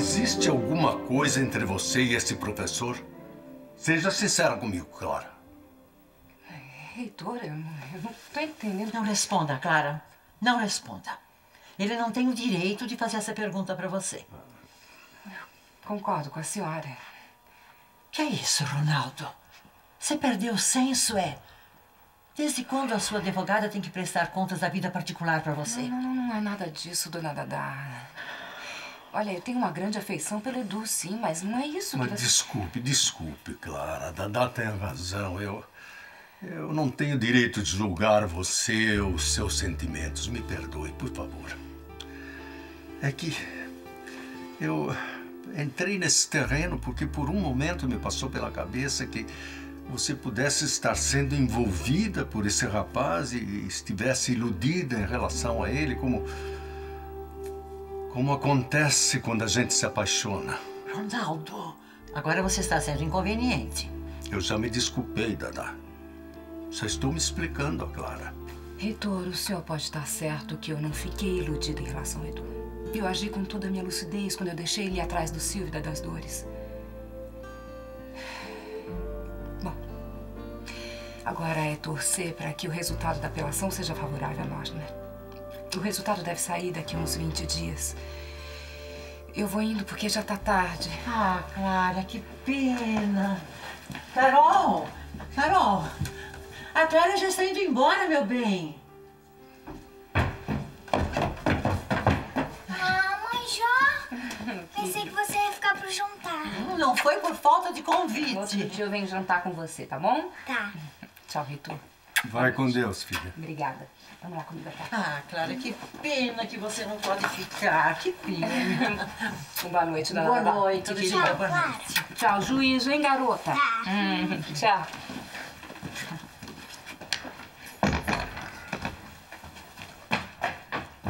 Existe alguma coisa entre você e esse professor? Seja sincera comigo, Clara. Reitora, eu não tô entendendo. Não responda, Clara. Não responda. Ele não tem o direito de fazer essa pergunta pra você. Eu concordo com a senhora. Que é isso, Ronaldo? Você perdeu o senso, é? Desde quando a sua advogada tem que prestar contas da vida particular pra você? Não é nada disso, dona Dadá. Olha, eu tenho uma grande afeição pelo Edu, sim, mas não é isso que... Mas desculpe, Clara. A Dadá tem razão. Eu não tenho direito de julgar você ou seus sentimentos. Me perdoe, por favor. É que eu entrei nesse terreno porque por um momento me passou pela cabeça que você pudesse estar sendo envolvida por esse rapaz e estivesse iludida em relação a ele, como acontece quando a gente se apaixona. Ronaldo, agora você está sendo inconveniente. Eu já me desculpei, Dadá. Só estou me explicando, Clara. Reitor, o senhor pode estar certo que eu não fiquei iludida em relação a Edu. Eu agi com toda a minha lucidez quando eu deixei ele atrás do Silvio e da Das Dores. Bom, agora é torcer para que o resultado da apelação seja favorável a nós, né? O resultado deve sair daqui a uns 20 dias. Eu vou indo porque já tá tarde. Ah, Clara, que pena. Carol! Carol! A Clara já está indo embora, meu bem. Ah, mãe, já? Pensei que você ia ficar pro jantar. Não foi por falta de convite. Outro dia eu venho jantar com você, tá bom? Tá. Tchau, Ritu. Vai com Deus, filha. Obrigada. Vamos lá comigo, tá? Ah, Clara, que pena que você não pode ficar. Que pena. Boa noite, dona Clara. Boa noite, querida. Boa noite. Tchau, juízo, hein, garota? Tá. Tchau.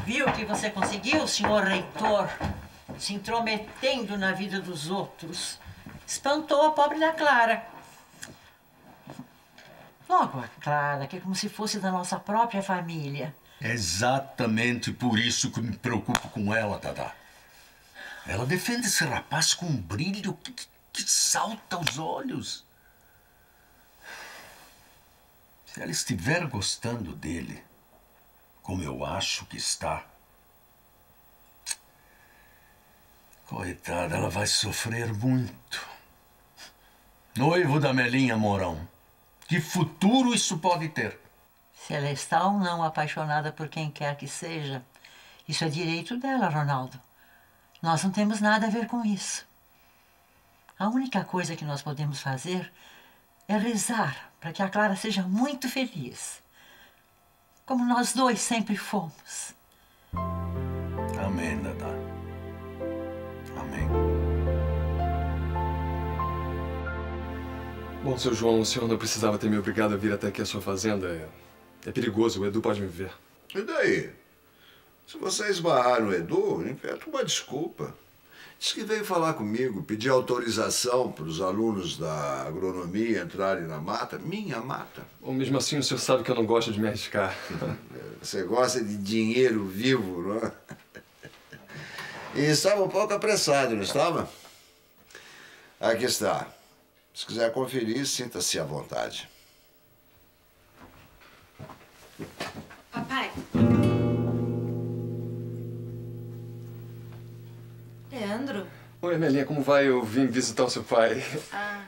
Viu que você conseguiu, senhor reitor, se intrometendo na vida dos outros? Espantou a pobre da Clara. Logo a Clara, que é como se fosse da nossa própria família. Exatamente por isso que me preocupo com ela, Dadá. Ela defende esse rapaz com um brilho que salta aos olhos. Se ela estiver gostando dele... como eu acho que está. Coitada, ela vai sofrer muito. Noivo da Amelinha, Mourão. Que futuro isso pode ter? Se ela está ou não apaixonada por quem quer que seja, isso é direito dela, Ronaldo. Nós não temos nada a ver com isso. A única coisa que nós podemos fazer é rezar para que a Clara seja muito feliz. Como nós dois sempre fomos. Amém, Dadá. Amém. Bom, seu João, o senhor não precisava ter me obrigado a vir até aqui à sua fazenda. É perigoso, o Edu pode me ver. E daí? Se você esbarrar no Edu, inventa uma desculpa. Diz que veio falar comigo, pedir autorização para os alunos da agronomia entrarem na mata, minha mata. Ou mesmo assim o senhor sabe que eu não gosto de me arriscar. Você gosta de dinheiro vivo, não é? E estava um pouco apressado, não estava? Aqui está. Se quiser conferir, sinta-se à vontade. Papai. Leandro? Oi, Amelinha, como vai? Eu vim visitar o seu pai. Ah.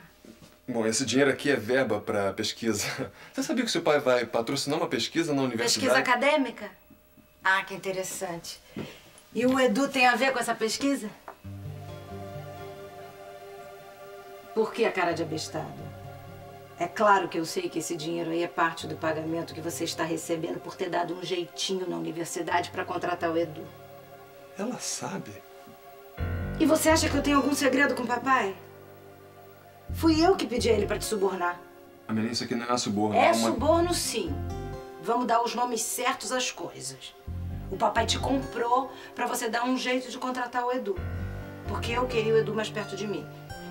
Bom, esse dinheiro aqui é verba para pesquisa. Você sabia que seu pai vai patrocinar uma pesquisa na universidade? Pesquisa acadêmica? Ah, que interessante. E o Edu tem a ver com essa pesquisa? Por que a cara de abestado? É claro que eu sei que esse dinheiro aí é parte do pagamento que você está recebendo por ter dado um jeitinho na universidade para contratar o Edu. Ela sabe? E você acha que eu tenho algum segredo com o papai? Fui eu que pedi a ele pra te subornar. Amelinha, isso aqui não é suborno. É suborno, sim. Vamos dar os nomes certos às coisas. O papai te comprou pra você dar um jeito de contratar o Edu. Porque eu queria o Edu mais perto de mim.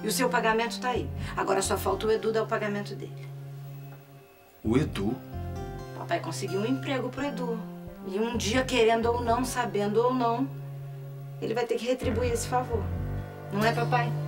E o seu pagamento tá aí. Agora só falta o Edu dar o pagamento dele. O Edu? O papai conseguiu um emprego pro Edu. E um dia, querendo ou não, sabendo ou não, ele vai ter que retribuir esse favor. Não é, papai?